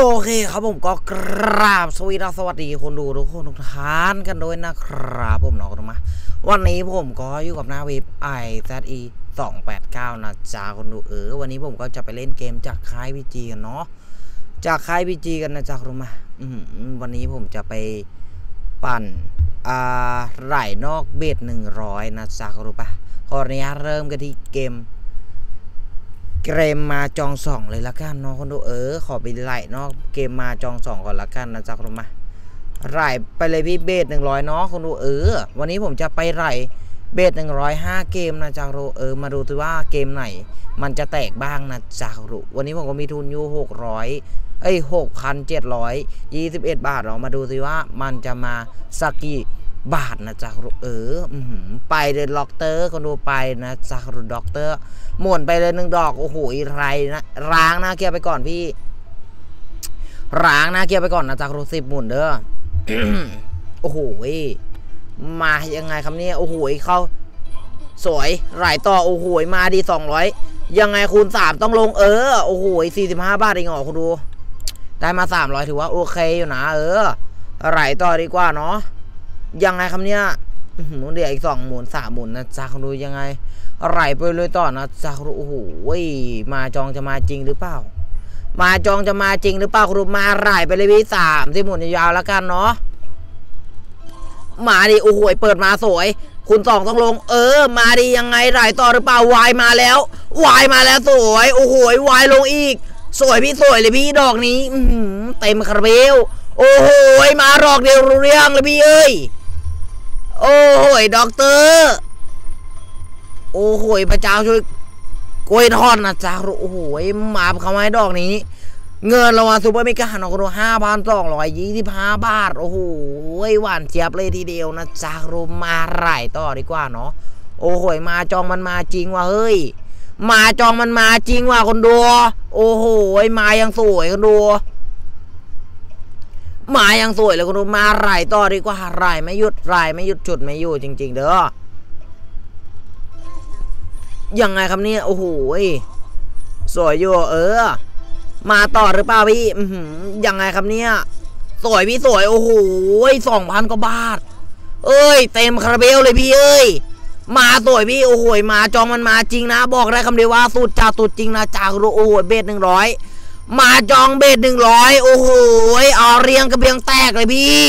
โอเคครับผมก็กราบสวัสดีคนดูทุกคนทุกท่านกันด้วยนะครับผมน้องกันมาวันนี้ผมก็อยู่กับหน้าเว็บ IZE289 นะจ๊ะคนดูวันนี้ผมก็จะไปเล่นเกมจากค่าย PG กันเนาะจากค่าย PG กันนะจ๊ะคนดูมาวันนี้ผมจะไปปั่นไหลนอกเบ็ด100นะจ๊ะคนดูปะขออนุญาตเริ่มกันที่เกมมาจองสองเลยละกันเนาะคนดูขอไปไล่เนาะเกมมาจองสองก่อนละกันนะจ๊ะคนดูมาไล่ไปเลยพี่เบส100เนาะคนดูวันนี้ผมจะไปไล่เบส105เกมนะจ๊ะคนดูมาดูตัวว่าเกมไหนมันจะแตกบ้างนะจ๊ะคนดูวันนี้ผมก็มีทุนอยู่6,721 บาทเรามาดูสิว่ามันจะมาสักกี่บาทนะจ๊ะคนดูไปเลยด็อกเตอร์คนดูไปนะจ๊ะคนดูด็อกเตอร์หมุนไปเลย1ดอกโอ้โหไรนะร้างหน้าเกียร์ไปก่อนพี่ร้างหน้าเกียร์ไปก่อนนะจ๊ะคนดู10หมุนเด้อ โอ้โหมายังไงครับเนี่ยโอ้โหเข้าสวยไหลต่อโอ้โหมาดี200ยังไงคูณ3ต้องลงโอ้โห45บาทเองเหรอคนดูได้มา300ถือว่าโอเคอยู่นะไหลต่อดีกว่าเนาะยังไงครับเนี่ยหมุนเดี๋ยวอีก2หมุน3หมุนนะจ๊ะคนดูยังไงไหลไปเลยต่อนะจ๊ะคนดูโอ้โหมาจองจะมาจริงหรือเปล่ามาจองจะมาจริงหรือเปล่าคนดูมาไหลไปเลยพี่3 ที่หมุนยาวๆแล้วกันเนาะมาดิโอ้โหเปิดมาสวยคุณสองต้องลงมาดิยังไงไหลต่อหรือเปล่าวายมาแล้วสวยโอ้โหวายลงอีกสวยพี่สวยเลยพี่ดอกนี้เต็มคาราเบลโอ้โหมาดอกเดียวรู้เรื่องเลยพี่เอ้ยโอ้โหด็อกเตอร์โอ้โหพระเจ้าช่วยกล้วยทอดนะจ๊ะโอ้โหมาเข้ามาดอกนี้เงินรางวัลซูเปอร์เมกาของเรา5,225 บาทโอ้โหหวานเจี๊ยบเลยทีเดียวนะจ๊ะเรามาไหลต่อดีกว่าเนาะโอ้โหมาจองมันมาจริงว่ะเฮ้ยมาจองมันมาจริงว่ะคนดูโอ้โหมายังสวยคนดูมายังสวยเลยคนดูมาไหลต่อดีกว่าไหลไม่หยุดจุดไม่อยู่จริงๆเด้อยังไงครับเนี่ยโอ้โหสวยอยู่มาต่อหรือเปล่าพี่ยังไงครับเนี่ยสวยพี่สวยโอ้โห 2,000 กว่าบาทเอ้ยเต็มคาราเบลเลยพี่เอ้ยมาสวยพี่โอ้โหมาจองมันมาจริงนะบอกได้คำเดียวว่าสุดจ้าสุดจริงนะจากโรโอเบส100มาจองเบส100โอ้โหเอาเรียงกระเบียงแตกเลยพี่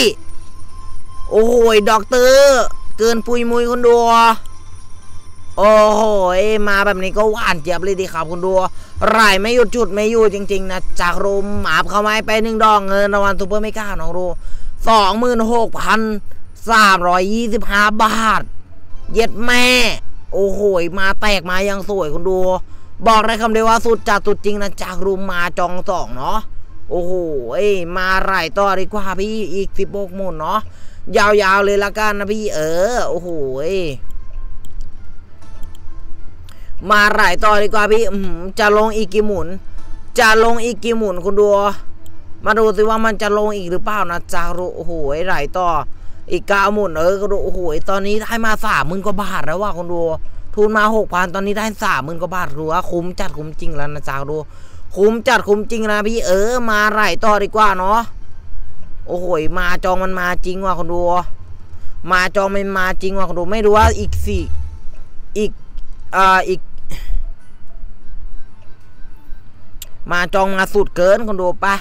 โอ้โหด็อกเตอร์เกินปุยมุยคนดูโอ้โหมาแบบนี้ก็หวานเจี๊ยบเลยดีครับคุณดูไหลไม่หยุดจุดไม่อยู่จริงๆนะจากรุมหมาบเข้ามาไป1ดอกเงินรางวัลซูเปอร์เมกาน้องดู 26,325 บาทเย็ดแม่โอ้โหมาแตกมายังสวยคุณดูบอกได้คำเดียวว่าสุดจัดสุดจริงนะจากรุมมาจอง2เนาะโอ้โหมาไหลต่อดีกว่าพี่อีก16หมุนเนาะยาวๆเลยละกันนะพี่โอ้โหมาไหลต่อดีกว่าพี่จะลงอีกกี่หมุนคุณดูมาดูสิว่ามันจะลงอีกหรือเปล่านะจารุโอ้โหไหลต่ออีก9หมุนก็ดูโอ้โหตอนนี้ได้มา30,000กว่าบาทแล้วว่าคุณดูทุนมา 6,000 ตอนนี้ได้30,000กว่าบาทรู้ว่าคุ้มจัดคุ้มจริงแล้วนะจารุคุ้มจัดคุ้มจริงนะพี่มาไหลต่อดีกว่าเนาะโอ้โหมาจองมันมาจริงว่ะคุณดูมาจองมันมาจริงว่ะคุณดูไม่รู้ว่าอีกอีกมาจองมาสูตรเกินคนดูปะ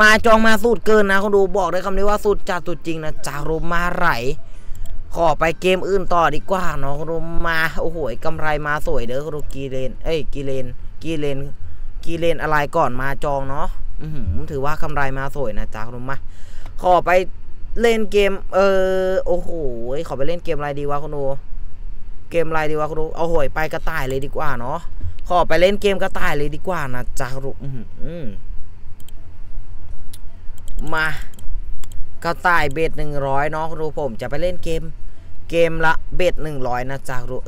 มาจองมาสูตรเกินนะคนดูบอกได้คำนี้ว่าสูตรจัดสูตรจริงนะจารุมาไหลขอไปเกมอื่นต่อดีกว่าเนาะคนดูมาโอ้โหกำไรมาสวยเด้อคนดูกีเลนอะไรก่อนมาจองเนาะถือว่ากำไรมาสวยนะจารุมาขอไปเล่นเกมโอ้โหขอไปเล่นเกมอะไรดีวะคนดูเกมอะไรดีวะคุณดูเอาหวยไปกระต่ายเลยดีกว่าเนาะขอไปเล่นเกมกระต่ายเลยดีกว่านะจ๊ะคุณดูมากระต่ายเบ็ด100เนาะคุณดูผมจะไปเล่นเกมละเบ็ด100นะจ๊ะคุณดู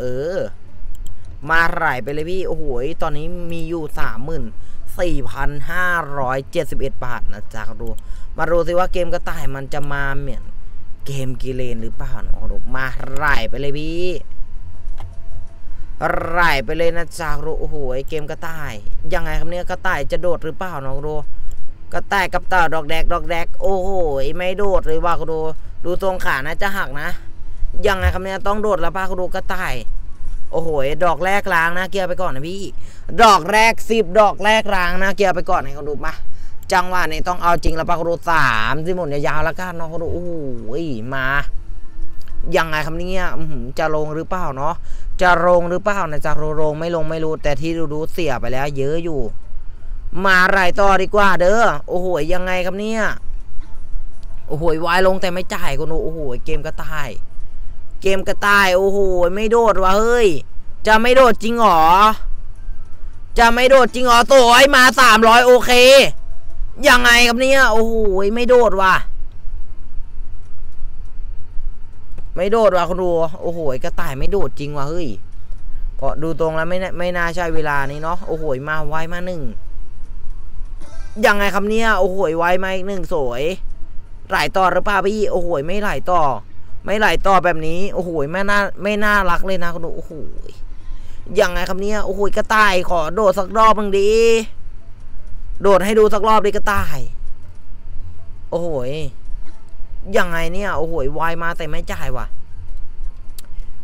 มาไหลไปเลยพี่โอ้โหตอนนี้มีอยู่ 34,571 บาทนะจ๊ะคุณดูมาดูสิว่าเกมกระต่ายมันจะมาเหมือนเกมกิเลนหรือเปล่าเนาะคุณดูมาไหลไปเลยพี่ไหลไปเลยนะจ๊ะโอ้โหเกมกระต่ายยังไงครับเนี่ยกระต่ายจะโดดหรือเปล่าน้องโร กระต่ายกับเต่าดอกแดกดอกแดกโอ้โหไม่โดดเลยว่าคุณดูดูตรงขานะจะหักนะยังไงครับเนี่ยต้องโดดแล้วป้าคุณดูกระต่ายโอ้โหดอกแรกล้างนะเกียร์ไปก่อนนะพี่ดอกแรก10ดอกแรกล้างนะเกียร์ไปก่อนให้คุณดูมาจังหวะนี้ต้องเอาจริงแล้วป้าคุณดู3 ที่หมดยาวแล้วกันเนาะคุณดูโอ้โหมายังไงครับเนี่ยจะลงหรือเปล่าเนาะจะลงหรือเปล่านะจะลงไม่ลงไม่รู้แต่ที่ดูเสียไปแล้วเยอะอยู่มาไหลต่อดีกว่าเด้อโอ้โหยังไงครับเนี่ยโอ้โหวายลงแต่ไม่จ่ายคุณดูโอ้โหเกมกระต่ายโอ้โหไม่โดดวะเฮ้ยจะไม่โดดจริงหรอโต้ยมา300โอเคยังไงครับเนี่ยโอ้โหไม่โดดวะคุณดูโอ้โหกระต่ายไม่โดดจริงวะเฮ้ยเพราะดูตรงแล้วไม่น่าใช่เวลานี้เนาะโอ้โหมาไวมา1ยังไงครับเนี่ยโอ้โหไวมาอีก1สวยไหลต่อหรือเปล่าพี่โอ้โหไม่ไหลต่อแบบนี้โอ้โหไม่น่ารักเลยนะคุณดูโอ้โหยังไงครับเนี่ยโอ้โหกระต่ายขอโดดสักรอบบ้างดีโดดให้ดูสักรอบดิกระต่ายโอ้โหยังไงเนี่ยโอ้โหวายมาแต่ไม่จ่ายว่ะ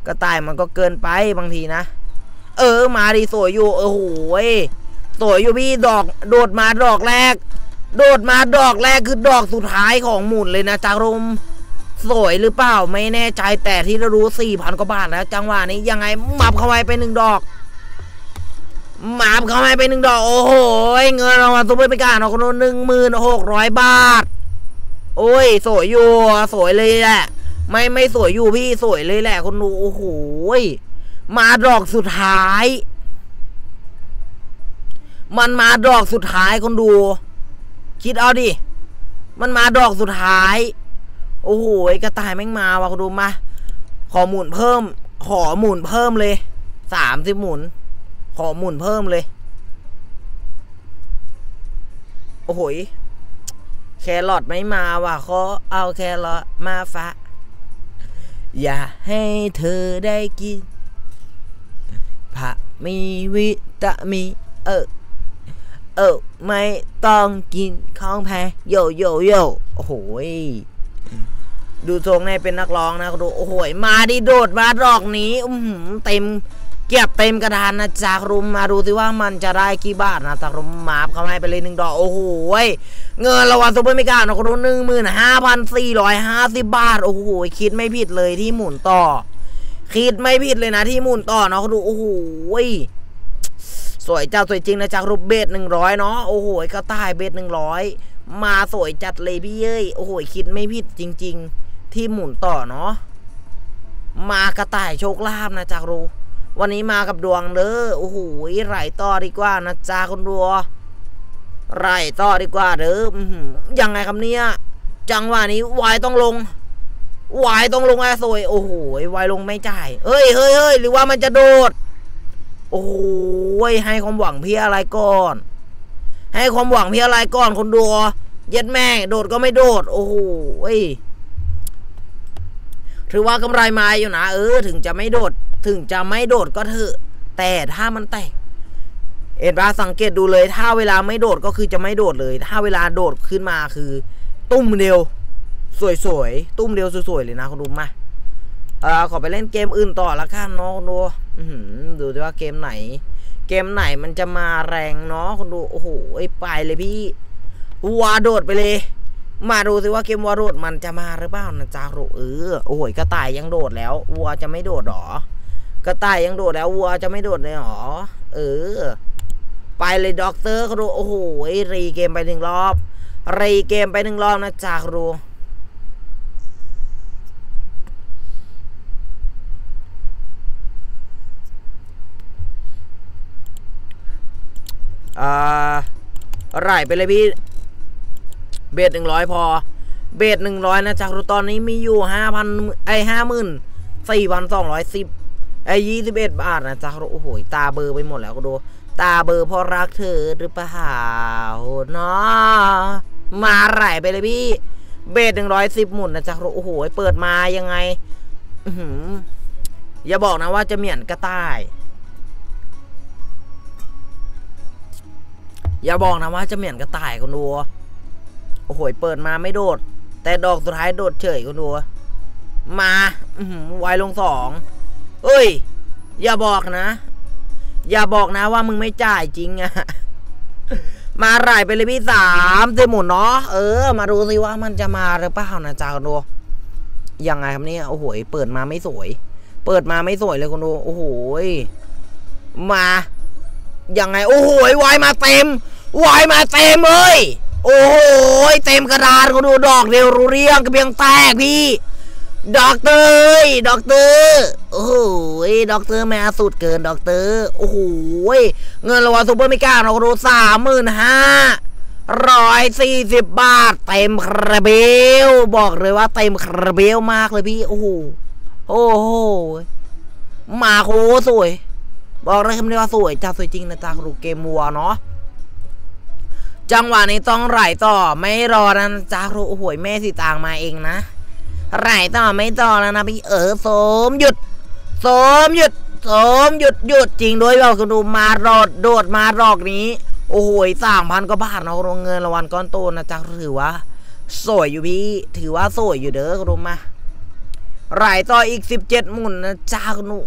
กระต่ายมันก็เกินไปบางทีนะมาดีสวยอยู่โอ้โหสวยอยู่พี่ดอกโดดมาดอกแรกคือดอกสุดท้ายของหมุนเลยนะจารุมสวยหรือเปล่าไม่แน่ใจแต่ที่เรารู้4,000 กว่าบาทแล้วจังหวะนี้ยังไงมับเข้าไปเป็น1ดอกโอ้โหเงินรางวัลซุปเปอร์เมกาของคน1600 บาทโอ้ยสวยอยู่สวยเลยแหละไม่สวยอยู่พี่สวยเลยแหละคนดูโอ้โหมาดอกสุดท้ายคนดูคิดเอาดิมันมาดอกสุดท้ายโอ้โหกระต่ายแม่งมาว่ะคุณดูมาขอหมุนเพิ่มเลย30หมุนขอหมุนเพิ่มเลยโอ้โหแครอทไม่มาว่ะเขาเอาแครอทมาฝากอย่าให้เธอได้กินผักมีวิตามินไม่ต้องกินของแพงโยโยโยโอ้โหดูทรงในเป็นนักร้องนะดูโอ้โหมาดิโดดมาดอกนี้เต็มเก็บเต็มกระดานนะจ๊ะรุมมาดูสิว่ามันจะได้กี่บาทนะจ๊ะรุมมาบเข้าให้ไปเลย1ดอกโอ้โหเงินรางวัลซุปเปอร์เมกานะคุณดู15,450 บาทโอ้โหคิดไม่ผิดเลยที่หมุนต่อคิดไม่ผิดเลยนะที่หมุนต่อนะคุณดูโอ้โหสวยจ้าสวยจริงนะจ๊ะรูปเบส100เนาะโอ้โหก็ตายเบส100มาสวยจัดเลยพี่เย้ยโอ้โหคิดไม่ผิดจริงๆที่หมุนต่อเนาะมากระต่ายโชคลาภนะจ๊ะรูวันนี้มากับดวงเด้อโอ้โหไหลต่อดีกว่านะจ๊ะคนดูไหลต่อดีกว่าเด้อยังไงครับเนี่ยจังหวะนี้วายต้องลงอะสวยโอ้โหวายลงไม่จ่ายเฮ้ยหรือว่ามันจะโดดโอ้โหให้ความหวังพี่อะไรก่อนคนดูเย็ดแม่โดดก็ไม่โดดโอ้โหถือว่ากำไรมาอยู่นะถึงจะไม่โดดก็เถอะแต่ถ้ามันแตกเอ็ดราสังเกตดูเลยถ้าเวลาไม่โดดก็คือจะไม่โดดเลยถ้าเวลาโดดขึ้นมาคือตุ้มเดียวสวยๆตุ้มเดียวสวยๆเลยนะคุณดูมาขอไปเล่นเกมอื่นต่อละกันเนาะคุณดูดูดิว่าเกมไหนมันจะมาแรงเนาะคุณดูโอ้โหไปเลยพี่วาโดดไปเลยมาดูสิว่าเกมวาโดดมันจะมาหรือเปล่านะจ๊ะโอ้โหกระต่ายยังโดดแล้ววัวจะไม่โดดหรอกระต่ายยังโดดแล้ววัวจะไม่โดดเลยหรอไปเลยด็อกเตอร์คุณดูโอ้โหรีเกมไป1รอบนะจ๊ะคุณดูไหลไปเลยพี่เบส100พอเบส100นะจากตอนนี้มีอยู่54,221 บาทนะจากโอ้โหตาเบอร์ไปหมดแล้วก็ดูตาเบอร์เพราะรักเธอหรือเปล่าเนาะมาไหลไปเลยพี่เบส110หมุนนะจากโอ้โหเปิดมายังไงอย่าบอกนะว่าจะเหมียนกระต่ายอย่าบอกนะว่าจะเหมียนกระต่ายคุณดู โอ้โหเปิดมาไม่โดดแต่ดอกสุดท้ายโดดเฉยคุณดูมาไวลงสองเอ้ยอย่าบอกนะว่ามึงไม่จ่ายจริงอะมาไหลไปเลยพี่สามเต็มหมดเนาะมาดูสิว่ามันจะมาหรือเปล่านะจ๊ะคุณดูยังไงครับเนี่ยโอ้โหเปิดมาไม่สวยเลยคุณดูโอ้โหมายังไงโอ้โหวายมาเต็มเอ้ยโอ้โหเต็มกระดานคุณดูดอกเดียวรู้เรื่องกระเบียงแตกพี่ดอกเตอร์โอ้โหดอกเตอร์แม่สุดเกินดอกเตอร์โอ้โหเงินรางวัลซูเปอร์มิก้าเราดู35,140 บาทเต็มคาราเบลบอกเลยว่าเต็มคาราเบลมากเลยพี่โอ้โหมาโคสวยบอกเลยคำนี้ว่าสวยจ้าสวยจริงนะจ้าดูเกมมัวเนาะจังหวะนี้ต้องไหลต่อไม่รอนะจ้าดูโอ้โหแม่สีต่างมาเองนะไหลต่อไม่ต่อแล้วนะพี่โสมหยุดจริงด้วยเราคุณดูมาโดดมาดอกนี้โอ้โห3,000 กว่าบาทเนาะโรงเงินรางวัลก้อนโตนะจ๊ะถือว่าสวยอยู่พี่ถือว่าสวยอยู่เด้อคุณดูมาไหลต่ออีก17 หมุนนะจ๊ะคุณดู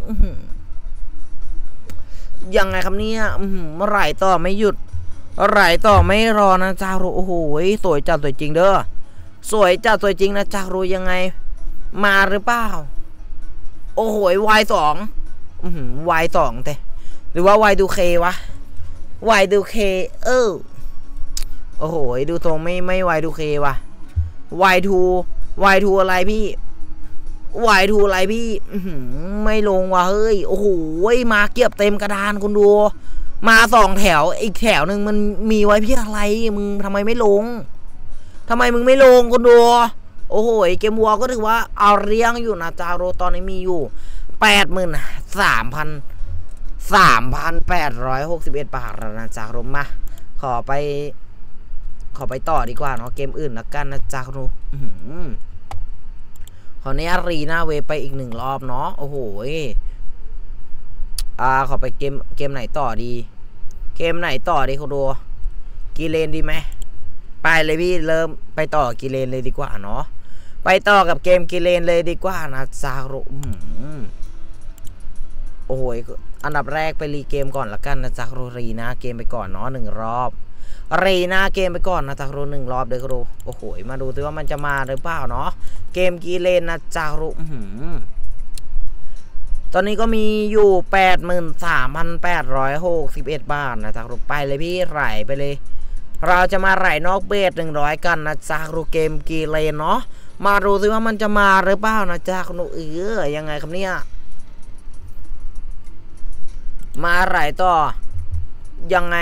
ยังไงครับเนี่ยไหลต่อไม่หยุดไหลต่อไม่รอนะจ๊ะรู้โอ้โหสวยจัดสวยจริงเด้อสวยจัดสวยจริงนะจ๊ะรู้ยังไงมาหรือเปล่าโอ้โหวายสองวายสองแต่หรือว่าวายดูเควะวายดูเคโอ้โหดูตรงไม่วายดูเควะวายทูอะไรพี่วายทูอะไรพี่ไม่ลงว่ะเฮ้ยโอ้โหมาเก็บเต็มกระดานคุณดูมา2 แถวอีกแถวหนึ่งมันมีไว้เพื่ออะไรมึงทำไมไม่ลงคุณดูโอ้โหเกมวัวก็ถือว่าเอาเลี้ยงอยู่นะจาโรตอนนี้มีอยู่83,861 บาทแล้วนะจาโรมาขอไปต่อดีกว่าเนาะเกมอื่นละกันนะจาโรขอเนี้ยรีหน้าเวไปอีก1 รอบเนาะโอ้โหขอไปเกมไหนต่อดีคุณดูกีเลนดีไหมไปเลยพี่เริ่มไปต่อกิเลนเลยดีกว่าเนาะไปต่อกับเกมกิเลนเลยดีกว่านะซาโรโอ้โหอันดับแรกไปรีเกมก่อนละกันนะซาโรรีนะเกมไปก่อนเนาะ1 รอบรีนะเกมไปก่อนนะซาโร1 รอบเลยครับโอ้โหมาดูซิว่ามันจะมาหรือเปล่าเนาะเกมกิเลนนะซาโรตอนนี้ก็มีอยู่83,861 บาทนะซาโรไปเลยพี่ไหลไปเลยเราจะมาไหลนอกเบส100กันนะจ๊ะรูเกมกีเลนเนาะมาดูซิว่ามันจะมาหรือเปล่านะจ๊ะคุณยังไงครับเนี่ยมาไหลต่อยังไง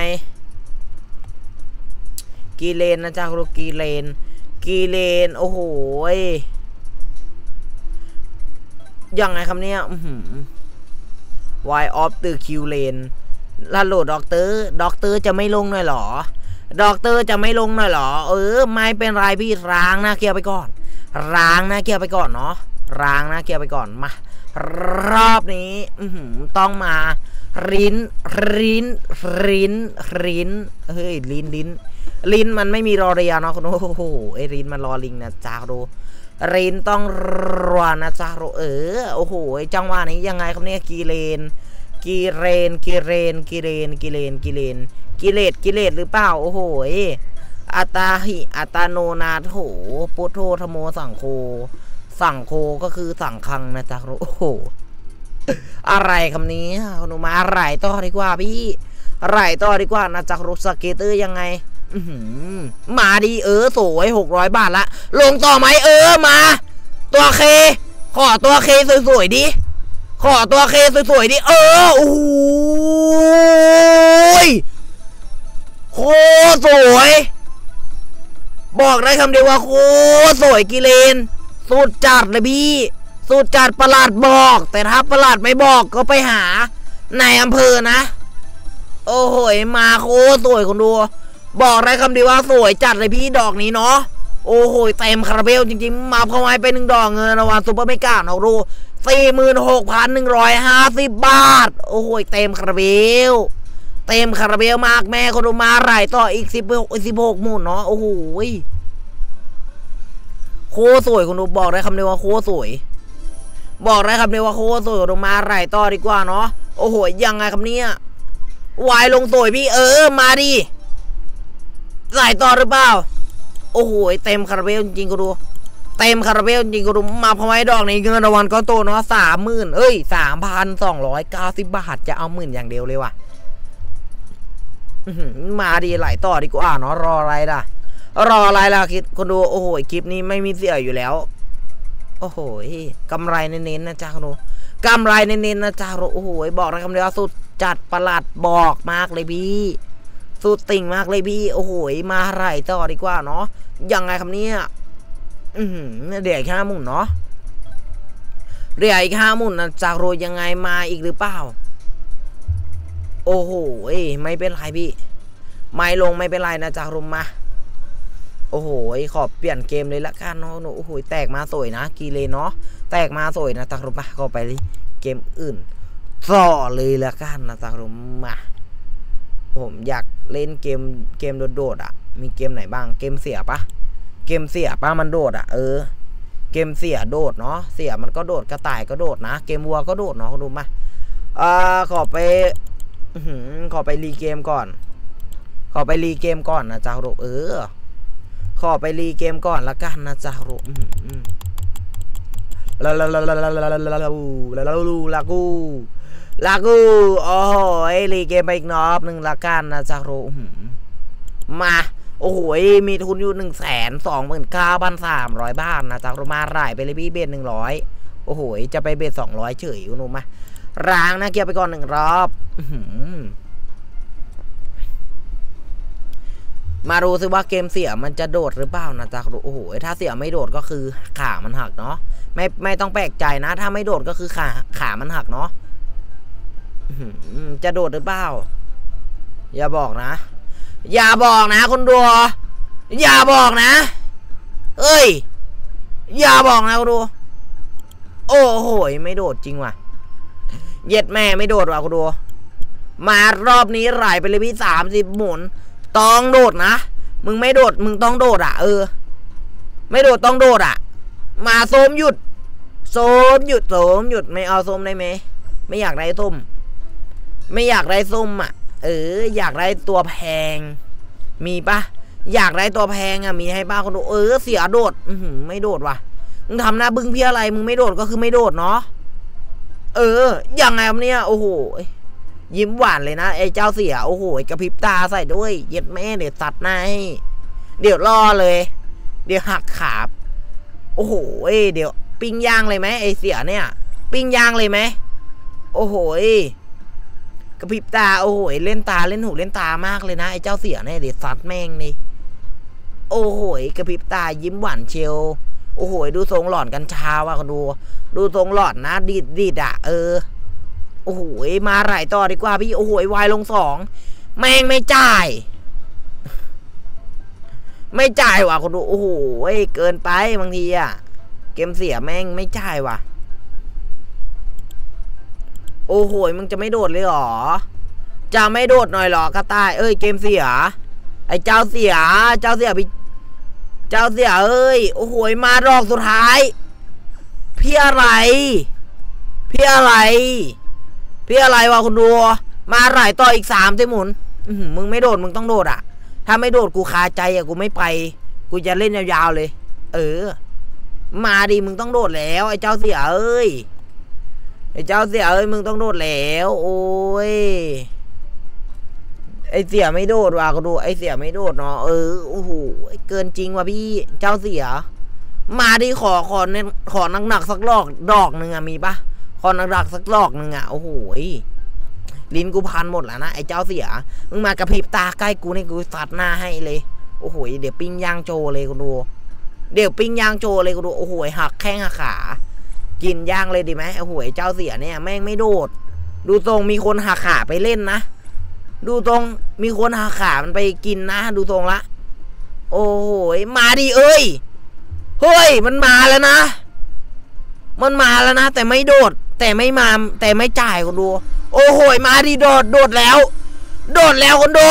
กีเลนนะจ๊ะรูกีเลนโอ้โหยังไงครับเนี่ยวายออฟตือคิวเลนล่าโหลดด็อกเตอร์จะไม่ลงหน่อยหรอไม่เป็นไรพี่ล้างหน้าเกียร์ไปก่อนเนาะล้างหน้าเกียร์ไปก่อนมารอบนี้ต้องมาลิ้นมันไม่มีรอเรียเนาะคุณโอ้โหลิ้นมันรอลิงนะจ๊ะดูลิ้นต้องรอนะจ๊ะดูโอ้โหจังหวะนี้ยังไงครับเนี่ยกิเลนหรือเปล่าโอ้โหอัตาหิอัตโนนาโถปุโธธโมสังโฆก็คือสังคังนะจ๊ะโอ้โหอะไรคำนี้คุณมาไหลต่อดีกว่าพี่ไหลต่อดีกว่านะจ๊ะรูปสเกตเตอร์ยังไงมาดีสวย600 บาทละลงต่อไหมมาตัวเคขอตัวเคสวยๆดิโอ้ยโคตรสวยบอกได้คำเดียวว่าโคตรสวยกิเลนสุดจัดเลยพี่สุดจัดประหลาดบอกแต่ถ้าประหลาดไม่บอกก็ไปหาในอำเภอนะโอ้โหมาโคตรสวยคุณดูบอกได้คำเดียวว่าสวยจัดเลยพี่ดอกนี้เนาะโอ้โหเต็มคาราเบลจริงๆมาเข้าไว้เป็น1 ดอกเงินรางวัลซูเปอร์ไม่กล้าเอาดู46,150 บาทโอ้โหเต็มคาราเบลมากแม่คนมาไหลต่ออีก16 หมุนเนาะโอ้โห สวยคุณดูบอกได้คำเดียวว่าโคตรสวยบอกได้คำเดียวว่าโคตรสวยลงมาไหลต่อดีกว่าเนาะโอ้โหยังไงคำนี้วายลงสวยพี่มาดิไหลต่อหรือเปล่าโอ้โหเต็มคาราเบลจริงคุณดูเต็มคาราเบลจริงคุณดูมาพอไม้ดอกนี้เงินรางวัลก็โตเนาะ30,0003,290 บาทจะเอา10,000อย่างเดียวเลยว่ะมาดีไหลต่อดีกว่าเนาะรออะไรล่ะคิดคนดูโอ้โหคลิปนี้ไม่มีเสียอยู่แล้วโอ้โหกำไรเน้นๆนะจ๊ะคนดูกำไรเน้นๆนะจ๊ะโอ้โหบอกนะคำเดียวสุดจัดประหลัดบอกมากเลยพี่สุดติ่งมากเลยพี่โอ้โหมาไหลต่อดีกว่าเนาะยังไงคำนี้เดี๋ยวอีก50,000เนาะเดี๋ยวอีก50,000นะจ๊ะโรยังไงมาอีกหรือเปล่าโอ้โหไม่เป็นไรพี่ไม่ลงไม่เป็นไรนะจ๊ะรุมมาโอ้โหขอเปลี่ยนเกมเลยละกันเนาะโอ้โหแตกมาสวยนะกีเลเนาะแตกมาสวยนะจ๊ะรุมมาก็ไปเกมอื่นต่อเลยละกันนะจ๊ะรุมมาผมอยากเล่นเกมโดดๆอ่ะมีเกมไหนบ้างเกมเสียปะมันโดดอ่ะเกมเสียโดดเนาะเสียมันก็โดดกระต่ายก็โดดนะเกมวัวก็โดดเนาะรุมมาขอไปรีเกมก่อนนะจ๊ะโรขอไปรีเกมก่อนละกันนะจ๊ะโรลากูโอ้โหรีเกมไปอีกนอบหนึ่งละกันนะจ๊ะโรมาโอ้โหมีทุนอยู่ 129,300 บาทนะจ๊ะโรมาไหลไปเลยพี่เบส100โอ้โหจะไปเบส200เฉยคุณรู้ไหมร้างนะเกียร์ไปก่อน1รอบมาดูซิว่าเกมเสียมันจะโดดหรือเปล่านะจ๊ะโอ้โหถ้าเสียไม่โดดก็คือขามันหักเนาะไม่ต้องแปลกใจนะถ้าไม่โดดก็คือขามันหักเนาะจะโดดหรือเปล่าอย่าบอกนะคนดูอย่าบอกนะอย่าบอกนะคนดูโอ้โหไม่โดดจริงว่ะเย็ดแม่ไม่โดดว่ะคุณดูมารอบนี้ไหลไปเลยพี่30 หมุนต้องโดดนะมึงไม่โดดมึงต้องโดดอ่ะไม่โดดต้องโดดอ่ะมาโซมหยุดไม่เอาโซมได้ไหมไม่อยากได้ส้มอ่ะอยากได้ตัวแพงมีปะอยากได้ตัวแพงอ่ะมีให้ป้าคุณดูเสียโดดไม่โดดว่ะมึงทำหน้าบึ้งเพี้ยอะไรมึงไม่โดดก็คือไม่โดดเนาะยังไงครับเนี่ยโอ้โหยิ้มหวานเลยนะไอ้เจ้าเสียโอ้โหกระพริบตาใส่ด้วยเย็ดแม่เดี๋ยวตัดหน้าให้เดี๋ยวล่อเลยเดี๋ยวหักขาโอ้โหเดี๋ยวปิ้งย่างเลยไหมไอ้เสียเนี่ยปิ้งย่างเลยไหมโอ้โหกระพริบตาโอ้โหเล่นตาเล่นหูเล่นตามากเลยนะไอ้เจ้าเสียเนี่ยเดี๋ยวซัดแม่งนี่โอ้โหกระพริบตายิ้มหวานเชียวโอ้โหดูทรงหลอนกัญชาว่ะคนดูทรงหลอนนะดีดอ่ะโอ้โหมาไหลต่อดีกว่าพี่โอ้โหวายลง2แม่งไม่จ่ายว่ะคนดูโอ้โหเกินไปบางทีอ่ะเกมเสียแม่งไม่จ่ายว่ะโอ้โหมึงจะไม่โดดเลยหรอจะไม่โดดหน่อยหรอกระต่ายเกมเสียไอ้เจ้าเสียพี่เจ้าเสียโอ้โหมาดอกสุดท้ายพี่อะไรวะคุณดูมาไหลต่ออีก30 หมุนมึงไม่โดดมึงต้องโดดอ่ะถ้าไม่โดดกูคาใจอ่ะกูไม่ไปกูจะเล่นยาวๆเลยมาดิมึงต้องโดดแล้วไอ้เจ้าเสียมึงต้องโดดแล้วโอ้ยไอ้เสียไม่โดดว่ะคุณดูไอ้เสียไม่โดดเนาะโอ้โหเกินจริงว่ะพี่เจ้าเสียมาดิขอหนักๆสักดอกหนึ่งอะมีปะขอหนักๆสักดอกหนึ่งอะโอ้โหลิ้นกูพันหมดแล้วนะไอ้เจ้าเสียมึงมากระพริบตาใกล้กูนี่กูสัดหน้าให้เลยโอ้โหเดี๋ยวปิ้งย่างโจเลยกูดูโอ้โหหักแข้งหักขากินย่างเลยดีไหมโอ้โหเจ้าเสียเนี่ยแม่งไม่โดดดูตรงมีคนหักขาไปเล่นนะดูตรงมีคนหักขามันไปกินนะดูตรงละโอ้โหมาดิเฮ้ยมันมาแล้วนะแต่ไม่โดดแต่ไม่จ่ายคนดูโอ้โหมาดิโดดแล้วคนดู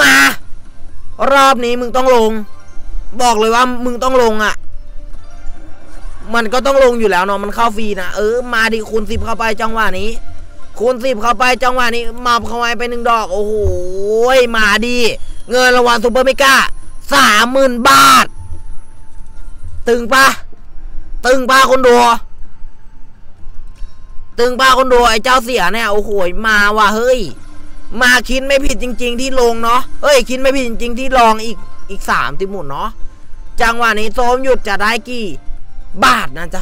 มารอบนี้มึงต้องลงบอกเลยว่ามึงต้องลงอ่ะ มันก็ต้องลงอยู่แล้วเนาะมันเข้าฟรีนะมาดิคูณ10เข้าไปจังหวะนี้คูณ10เข้าไปจังหวะนี้มาเข้าไป1ดอกโอ้โหมาดิเงินรางวัลซูเปอร์เมกา 30,000 บาทตึงปะคนดูไอ้เจ้าเสียเนี่ยโอ้โหมาว่ะเฮ้ยมาคิดไม่ผิดจริงๆที่ลงเนาะคิดไม่ผิดจริงๆที่ลองอีก30หมุนเนาะจังหวะนี้โซมหยุดจะได้กี่บาทนะจ๊ะ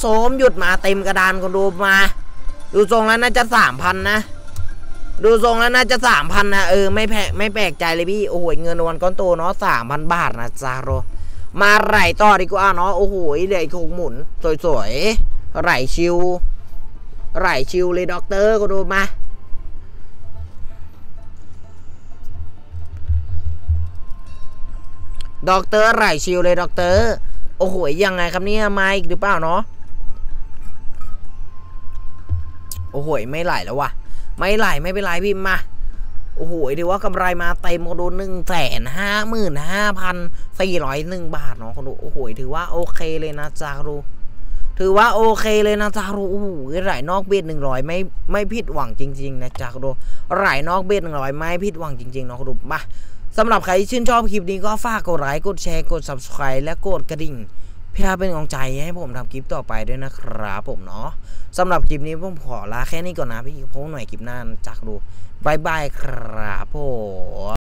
โซมหยุดมาเต็มกระดานคนดูมาดูทรงแล้วน่าจะ3,000นะไม่แปลกใจเลยพี่โอ้โหเงินวันก้อนโตเนาะ3,000 บาทนะจ๊ะโรมาไหลต่อดีกว่าเนาะโอ้โหเหลืออีก6หมุนสวยๆไหลชิวเลยด็อกเตอร์คนดูมาด็อกเตอร์ไหลชิวเลยด็อกเตอร์โอ้โหยังไงครับเนี่ยมาอีกหรือเปล่าเนาะโอ้โหไม่ไหลแล้ววะไม่เป็นไรพี่มาโอ้โหถือว่ากำไรมาเต็มคนดู155,401 บาทเนาะคนดูโอ้โหถือว่าโอเคเลยนะจ๊ะดูโอ้โหไหลนอกเบ็ด100ไม่ผิดหวังจริงๆนะจ๊ะดูไหลนอกเบ็ด100ไม่ผิดหวังจริงๆเนาะคนดูมาสำหรับใครที่ชื่นชอบคลิปนี้ก็ฝากกดไลค์กดแชร์กด subscribe และกดกระดิ่งเพื่อเป็นกำลังใจให้ผมทำคลิปต่อไปด้วยนะครับผมเนาะสำหรับคลิปนี้ผมขอลาแค่นี้ก่อนนะพี่พบหน่อยคลิปหน้าจากดูบายบายครับผม